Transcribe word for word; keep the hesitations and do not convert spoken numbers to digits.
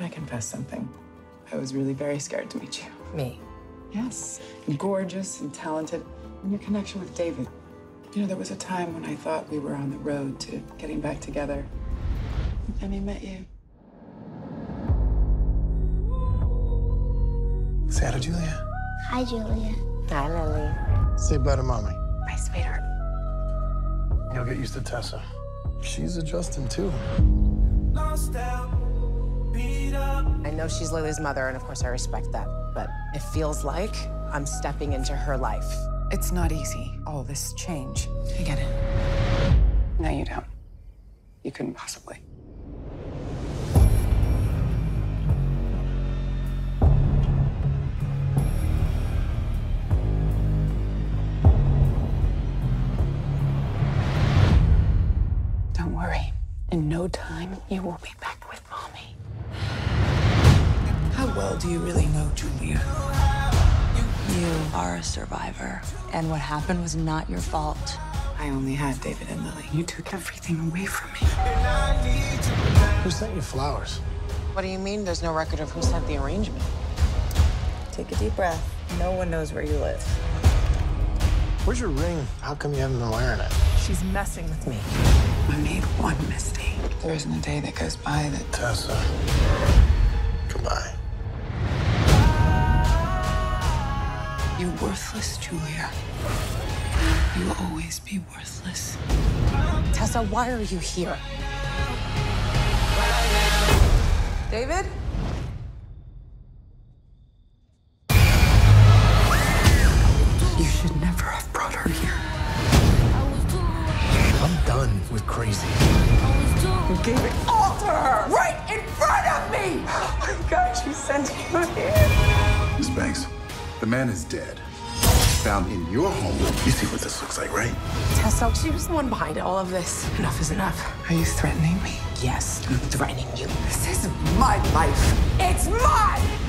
Can I confess something? I was really very scared to meet you. Me? Yes. You're gorgeous and talented. And your connection with David. You know, there was a time when I thought we were on the road to getting back together. And he met you. Say hi to Julia. Hi, Julia. Hi, Lily. Say bye to Mommy. Bye, sweetheart. You'll get used to Tessa. She's adjusting, too. Lost out, beat up. I know she's Lily's mother, and of course I respect that. But it feels like I'm stepping into her life. It's not easy, all this change. I get it. No, you don't. You couldn't possibly. In no time, you will be back with Mommy. How well do you really know Julia? You are a survivor, and what happened was not your fault. I only had David and Lilly. You took everything away from me. Who sent you flowers? What do you mean there's no record of who sent the arrangement? Take a deep breath. No one knows where you live. Where's your ring? How come you haven't been wearing it? She's messing with me. I made one mistake. There isn't a day that goes by that... Tessa. Goodbye. You're worthless, Julia. You will always be worthless. Tessa, why are you here? David? You should never have brought her here. Done with crazy. You gave it all to her, right in front of me! Oh my God, she sent you here. Miss Banks, the man is dead. Found in your home. You see what this looks like, right? Tessa, she was the one behind all of this. Enough is enough. Are you threatening me? Yes, I'm threatening you. This is my life. It's mine!